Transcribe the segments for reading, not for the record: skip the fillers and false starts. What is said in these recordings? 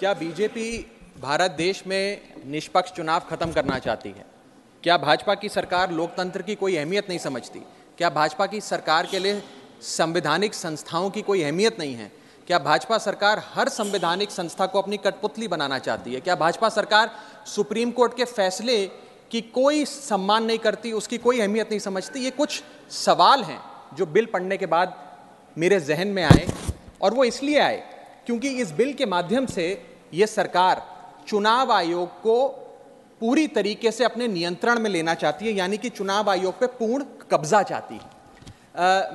क्या बीजेपी भारत देश में निष्पक्ष चुनाव खत्म करना चाहती है? क्या भाजपा की सरकार लोकतंत्र की कोई अहमियत नहीं समझती? क्या भाजपा की सरकार के लिए संवैधानिक संस्थाओं की कोई अहमियत नहीं है? क्या भाजपा सरकार हर संवैधानिक संस्था को अपनी कठपुतली बनाना चाहती है? क्या भाजपा सरकार सुप्रीम कोर्ट के फैसले की कोई सम्मान नहीं करती, उसकी कोई अहमियत नहीं समझती? ये कुछ सवाल हैं जो बिल पढ़ने के बाद मेरे जहन में आए, और वो इसलिए आए क्योंकि इस बिल के माध्यम से ये सरकार चुनाव आयोग को पूरी तरीके से अपने नियंत्रण में लेना चाहती है, यानी कि चुनाव आयोग पे पूर्ण कब्जा चाहती है।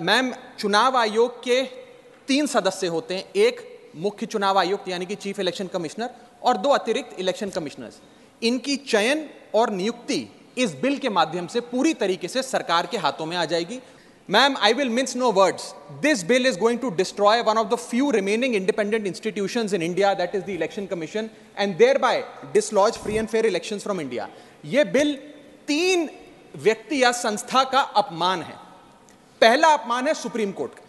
मैम, चुनाव आयोग के 3 सदस्य होते हैं, एक मुख्य चुनाव आयुक्त यानी कि चीफ इलेक्शन कमिश्नर और 2 अतिरिक्त इलेक्शन कमिश्नर्स। इनकी चयन और नियुक्ति इस बिल के माध्यम से पूरी तरीके से सरकार के हाथों में आ जाएगी। Ma'am, I will mince no words. This bill is going to destroy one of the few remaining independent institutions in India, that is the Election Commission, and thereby dislodge free and fair elections from India. ये bill 3 व्यक्ति या संस्था का अपमान है। पहला अपमान है सुप्रीम कोर्ट का।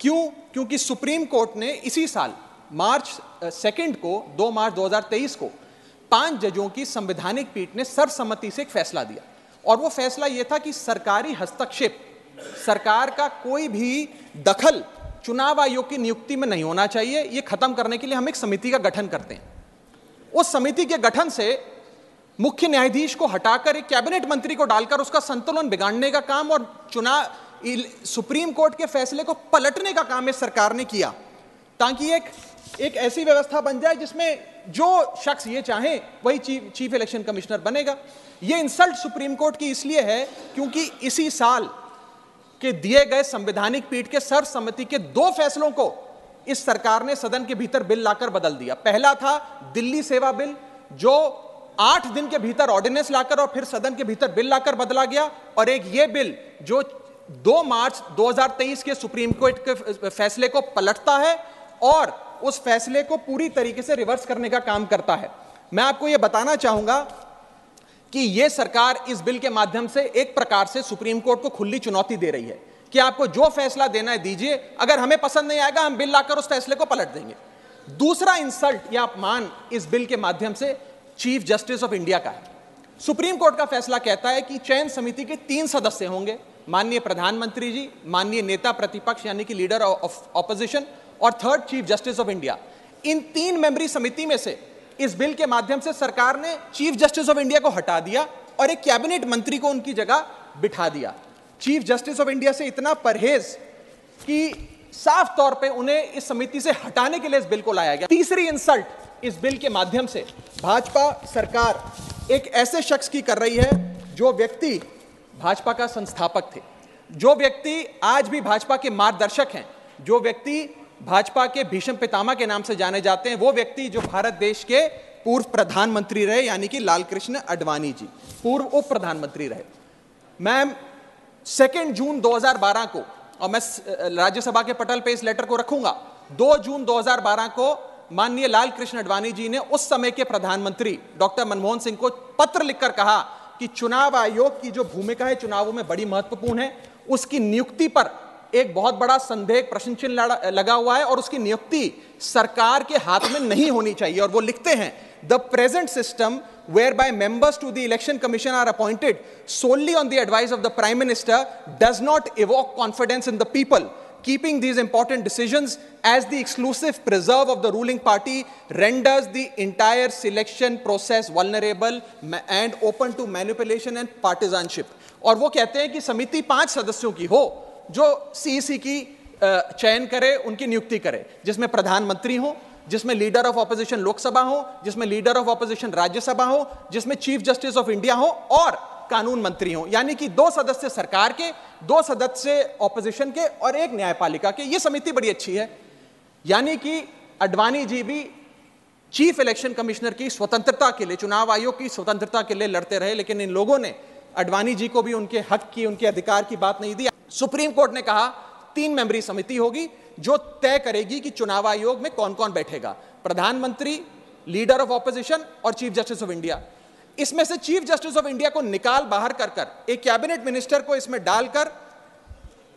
क्यों? क्योंकि सुप्रीम कोर्ट ने इसी साल मार्च 2 को 2 मार्च 2023 को 5 जजों की संवैधानिक पीठ ने सर्वसम्मति से एक फैसला दिया, और वो फैसला ये था कि सरकारी हस्तक्षेप, सरकार का कोई भी दखल चुनाव आयोग की नियुक्ति में नहीं होना चाहिए। यह खत्म करने के लिए हम एक समिति का गठन करते हैं। उस समिति के गठन से मुख्य न्यायाधीश को हटाकर एक कैबिनेट मंत्री को डालकर उसका संतुलन बिगाड़ने का काम और चुनाव सुप्रीम कोर्ट के फैसले को पलटने का काम इस सरकार ने किया, ताकि एक ऐसी व्यवस्था बन जाए जिसमें जो शख्स ये चाहे वही चीफ इलेक्शन कमिश्नर बनेगा। यह इंसल्ट सुप्रीम कोर्ट की इसलिए है क्योंकि इसी साल के दिए गए संवैधानिक पीठ के सर्वसम्मति के 2 फैसलों को इस सरकार ने सदन के भीतर बिल लाकर बदल दिया। पहला था दिल्ली सेवा बिल, जो 8 दिन के भीतर ऑर्डिनेंस लाकर और फिर सदन के भीतर बिल लाकर बदला गया, और एक ये बिल जो 2 मार्च 2023 के सुप्रीम कोर्ट के फैसले को पलटता है और उस फैसले को पूरी तरीके से रिवर्स करने का काम करता है। मैं आपको यह बताना चाहूंगा कि ये सरकार इस बिल के माध्यम से एक प्रकार से सुप्रीम कोर्ट को खुली चुनौती दे रही है कि आपको जो फैसला देना है दीजिए, अगर हमें पसंद नहीं आएगा हम बिल लाकर उस फैसले को पलट देंगे। दूसरा इंसल्ट या अपमान इस बिल के माध्यम से चीफ जस्टिस ऑफ इंडिया का है। सुप्रीम कोर्ट का फैसला कहता है कि चयन समिति के 3 सदस्य होंगे, माननीय प्रधानमंत्री जी, माननीय नेता प्रतिपक्ष यानी कि लीडर ऑफ ऑपोजिशन, और 3rd chief justice of India. इन 3 मेंबरी समिति में से इस बिल के माध्यम से सरकार ने चीफ जस्टिस ऑफ इंडिया को हटा दिया और एक कैबिनेट मंत्री को उनकी जगह बिठा दिया। चीफ जस्टिस ऑफ इंडिया से इतना परहेज कि साफ तौर पे उन्हें इस समिति से हटाने के लिए इस बिल को लाया गया। तीसरी इंसल्ट इस बिल के माध्यम से भाजपा सरकार एक ऐसे शख्स की कर रही है जो व्यक्ति भाजपा का संस्थापक थे, जो व्यक्ति आज भी भाजपा के मार्गदर्शक हैं, जो व्यक्ति भाजपा के भीष्म पितामह के नाम से जाने जाते हैं, वो व्यक्ति जो भारत देश के पूर्व प्रधानमंत्री रहे यानी कि लाल कृष्ण आडवाणी जी, पूर्व उप प्रधानमंत्री रहे। मैम, 2 जून 2012 को, और मैं राज्यसभा के पटल पे इस लेटर को रखूंगा, 2 जून 2012 को माननीय लाल कृष्ण आडवाणी जी ने उस समय के प्रधानमंत्री डॉक्टर मनमोहन सिंह को पत्र लिखकर कहा कि चुनाव आयोग की जो भूमिका है चुनावों में बड़ी महत्वपूर्ण है, उसकी नियुक्ति पर एक बहुत बड़ा संदेह प्रश्न चिन्ह लगा हुआ है और उसकी नियुक्ति सरकार के हाथ में नहीं होनी चाहिए। और वो लिखते हैं, the present system where by members to the election commission are appointed solely on the advice of the prime minister does not evoke confidence in the people, keeping these important decisions as the exclusive preserve of the ruling party renders the entire selection process vulnerable and open to manipulation and partisanship. और वो कहते हैं कि समिति 5 सदस्यों की हो जो सीईसी की चयन करे, उनकी नियुक्ति करे, जिसमें प्रधानमंत्री हो, जिसमें लीडर ऑफ ऑपोजिशन लोकसभा हो, जिसमें लीडर ऑफ ऑपोजिशन राज्यसभा हो, जिसमें चीफ जस्टिस ऑफ इंडिया हो और कानून मंत्री हो, यानी कि 2 सदस्य सरकार के, 2 सदस्य ऑपोजिशन के और 1 न्यायपालिका के। ये समिति बड़ी अच्छी है, यानी कि आडवाणी जी भी चीफ इलेक्शन कमिश्नर की स्वतंत्रता के लिए, चुनाव आयोग की स्वतंत्रता के लिए लड़ते रहे, लेकिन इन लोगों ने आडवाणी जी को भी उनके हक की, उनके अधिकार की बात नहीं दी। सुप्रीम कोर्ट ने कहा 3 मेंबरी समिति होगी जो तय करेगी कि चुनाव आयोग में कौन कौन बैठेगा, प्रधानमंत्री, लीडर ऑफ ऑपोजिशन और चीफ जस्टिस ऑफ इंडिया। इसमें से चीफ जस्टिस ऑफ इंडिया को निकाल बाहर कर कर एक कैबिनेट मिनिस्टर को इसमें डालकर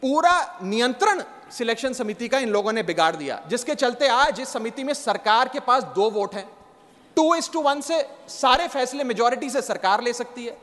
पूरा नियंत्रण सिलेक्शन समिति का इन लोगों ने बिगाड़ दिया, जिसके चलते आज इस समिति में सरकार के पास 2 वोट हैं। 2:1 से सारे फैसले मेजॉरिटी से सरकार ले सकती है।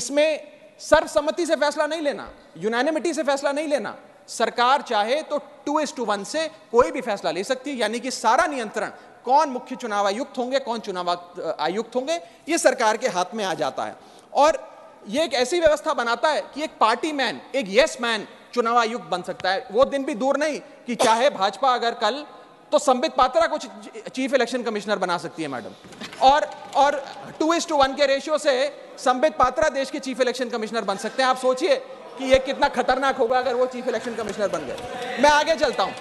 इसमें सर्वसम्मति से फैसला नहीं लेना, यूनानिमिटी से फैसला नहीं लेना। सरकार चाहे तो 2:1 से कोई भी फैसला ले सकती है, यानी कि सारा नियंत्रण कौन मुख्य चुनाव आयुक्त होंगे, कौन चुनाव आयुक्त होंगे, ये सरकार के हाथ में आ जाता है। और ये एक ऐसी व्यवस्था बनाता है कि एक पार्टी मैन, एक येस मैन चुनाव आयुक्त बन सकता है। वो दिन भी दूर नहीं कि चाहे भाजपा अगर कल तो संबित पात्रा को चीफ इलेक्शन कमिश्नर बना सकती है मैडम, और 2:1 के रेशियो से संबित पात्रा देश के चीफ इलेक्शन कमिश्नर बन सकते हैं। आप सोचिए कि ये कितना खतरनाक होगा अगर वो चीफ इलेक्शन कमिश्नर बन गए। मैं आगे चलता हूं।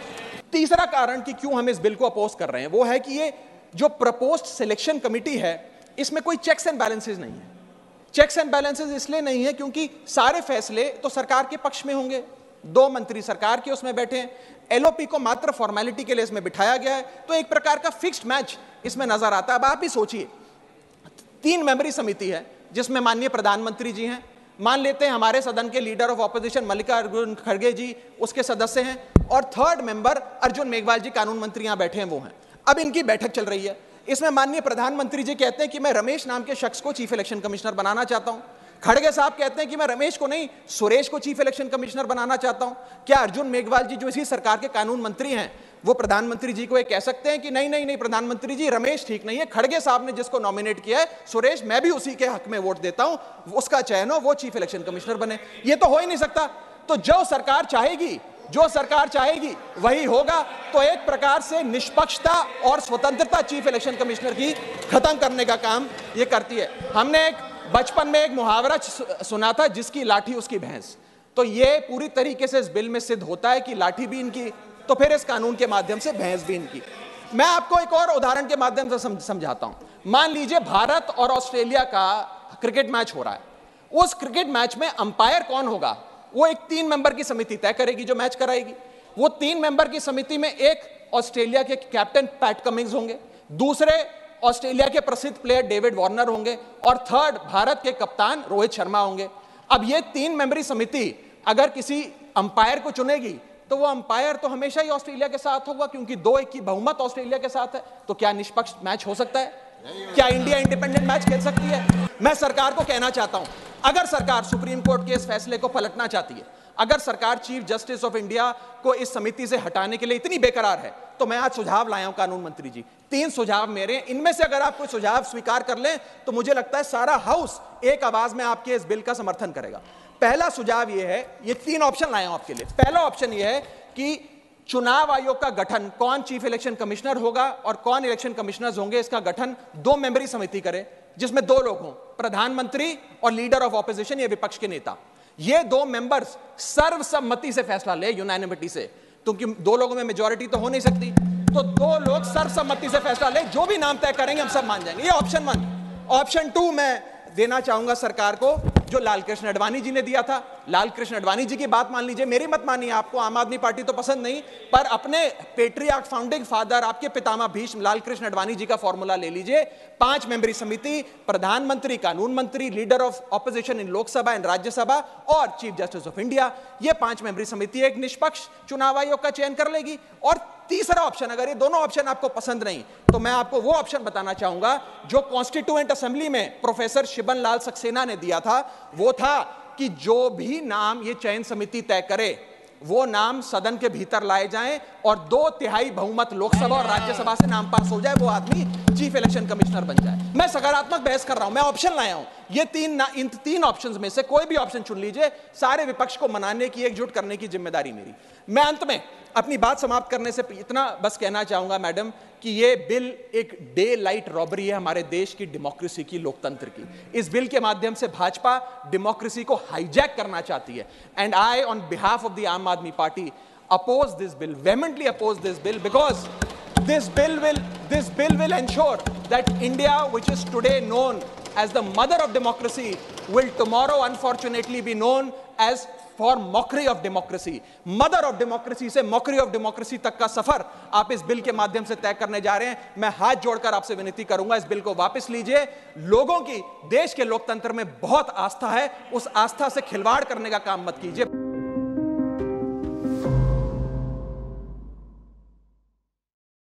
तीसरा कारण कि क्यों हम इस बिल को अपोज कर रहे हैं वो है कि ये जो प्रपोज्ड सिलेक्शन कमिटी है इसमें कोई चेक्स एंड बैलेंसेज नहीं है। चेक्स एंड बैलेंसेज इसलिए नहीं है क्योंकि सारे फैसले तो सरकार के पक्ष में होंगे, 2 मंत्री सरकार के उसमें बैठे हैं, एलओपी को मात्र फॉर्मेलिटी के लिए इसमें बिठाया गया है, तो एक प्रकार का फिक्स्ड मैच इसमें नजर आता है। अब आप ही सोचिए, 3 मेंबरी समिति है जिसमें माननीय प्रधानमंत्री जी हैं, मान लेते हैं हमारे सदन के लीडर ऑफ ऑपोजिशन मल्लिकार्जुन खड़गे जी उसके सदस्य हैं, और 3rd मेंबर अर्जुन मेघवाल जी कानून मंत्री यहाँ बैठे हैं, वो हैं। अब इनकी बैठक चल रही है, इसमें माननीय प्रधानमंत्री जी कहते हैं कि मैं रमेश नाम के शख्स को चीफ इलेक्शन कमिश्नर बनाना चाहता हूँ। खड़गे साहब कहते हैं कि मैं रमेश को नहीं, सुरेश को चीफ इलेक्शन कमिश्नर बनाना चाहता हूं। क्या अर्जुन मेघवाल जी जो इसी सरकार के कानून मंत्री हैं वो प्रधानमंत्री जी को ये कह सकते हैं कि नहीं नहीं नहीं प्रधानमंत्री जी, रमेश ठीक नहीं है, खड़गे साहब ने जिसको नॉमिनेट किया है सुरेश, मैं भी उसी के हक में वोट देता हूं, उसका चयन हो, वो चीफ इलेक्शन कमिश्नर बने? ये तो हो ही नहीं सकता। तो जो सरकार चाहेगी वही होगा। तो एक प्रकार से निष्पक्षता और स्वतंत्रता चीफ इलेक्शन कमिश्नर की खत्म करने का काम ये करती है। हमने बचपन में एक मुहावरा सुना था, जिसकी लाठी उसकी भैंस, तो ये पूरी तरीके से इस बिल में सिद्ध होता है कि लाठी भी इनकी, तो फिर इस कानून के माध्यम से भैंस भी इनकी। मैं आपको एक और उदाहरण के माध्यम से समझाता हूं। मान लीजिए भारत और ऑस्ट्रेलिया का क्रिकेट मैच हो रहा है। उस क्रिकेट मैच में अंपायर कौन होगा वो एक 3 मेंबर की समिति तय करेगी जो मैच कराएगी। वो 3 मेंबर की समिति में एक ऑस्ट्रेलिया के कैप्टन पैट कमिंस होंगे, दूसरे ऑस्ट्रेलिया के प्रसिद्ध प्लेयर डेविड वार्नर होंगे, और 3rd भारत के कप्तान रोहित शर्मा होंगे। अब ये 3 मेंबरी समिति अगर किसी अंपायर को चुनेगी तो वो अंपायर तो हमेशा ही ऑस्ट्रेलिया के साथ होगा, क्योंकि 2-1 की बहुमत ऑस्ट्रेलिया के साथ है। तो क्या निष्पक्ष मैच हो सकता है? क्या इंडिया इंडिपेंडेंट मैच खेल सकती है? मैं सरकार को कहना चाहता हूं, अगर सरकार सुप्रीम कोर्ट के इस फैसले को पलटना चाहती है, अगर सरकार चीफ जस्टिस ऑफ इंडिया को इस समिति से हटाने के लिए इतनी बेकरार है, तो मैं आज सुझाव लाया हूं कानून मंत्री जी, 3 सुझाव मेरे, इनमें से अगर आप कोई सुझाव स्वीकार कर लें तो मुझे लगता है सारा हाउस एक आवाज में आपके इस बिल का समर्थन करेगा। पहला सुझाव यह है, ये 3 ऑप्शन लाया हूं आपके लिए। पहला ऑप्शन यह है कि चुनाव आयोग का गठन, कौन चीफ इलेक्शन कमिश्नर होगा और कौन इलेक्शन कमिश्नर्स होंगे, इसका गठन 2 मेंबरी समिति करे जिसमें 2 लोग हों, प्रधानमंत्री और लीडर ऑफ ऑपोजिशन या विपक्ष के नेता। ये 2 मेंबर्स सर्वसम्मति से फैसला ले, यूनानिमिटी से, क्योंकि 2 लोगों में मेजॉरिटी तो हो नहीं सकती, तो 2 लोग सर्वसम्मति से फैसला ले, जो भी नाम तय करेंगे हम सब मान जाएंगे। ये ऑप्शन 1। ऑप्शन 2 मैं देना चाहूंगा सरकार को, जो लाल कृष्ण अडवाणी जी ने दिया था। लाल कृष्ण अडवाणी जी की बात मान लीजिए, मेरी मत मानिए, आपको आम आदमी पार्टी तो पसंद नहीं, पर अपने पेट्रियार्क फाउंडिंग फादर, आपके पितामह भीष्म लाल कृष्ण अडवाणी जी का फॉर्मूला ले लीजिए। 5 मेंबरी समिति, प्रधानमंत्री, कानून मंत्री, leader of opposition in Lok Sabha and Rajya Sabha और चीफ जस्टिस ऑफ इंडिया। ये 5 मेंबरी समिति एक निष्पक्ष चुनाव आयोग का चयन कर लेगी। और तीसरा ऑप्शन, अगर ये दोनों ऑप्शन आपको पसंद नहीं तो मैं आपको वो ऑप्शन बताना चाहूंगा जो कॉन्स्टिट्यूएंट असेंबली में प्रोफेसर शिवन लाल सक्सेना ने दिया था। वो था कि जो भी नाम ये चयन समिति तय करे वो नाम सदन के भीतर लाए जाएं और 2/3 बहुमत लोकसभा और राज्यसभा से नाम पास हो जाए, वो आदमी चीफ इलेक्शन कमिश्नर बन जाए। मैं सकारात्मक बहस कर रहा हूं, मैं ऑप्शन लाया हूं। ये 3 ऑप्शंस में से कोई भी ऑप्शन चुन लीजिए, सारे विपक्ष को मनाने की, एकजुट करने की जिम्मेदारी मेरी। मैं अंत में अपनी बात समाप्त करने से इतना बस कहना चाहूंगा मैडम कि ये बिल एक डे लाइट रॉबरी है हमारे देश की डेमोक्रेसी की, लोकतंत्र की। इस बिल के माध्यम से भाजपा डेमोक्रेसी को हाईजैक करना चाहती है। And I on behalf of the Aam Aadmi party oppose this bill, vehemently oppose this bill, because this bill will ensure that India, which is today known as the mother of democracy, will tomorrow unfortunately be known as for mockery of democracy. Mother of democracy से mockery of democracy तक का सफर आप इस bill के माध्यम से तय करने जा रहे हैं। मैं हाथ जोड़कर आपसे विनती करूंगा, इस बिल को वापस लीजिए। लोगों की देश के लोकतंत्र में बहुत आस्था है, उस आस्था से खिलवाड़ करने का काम मत कीजिए।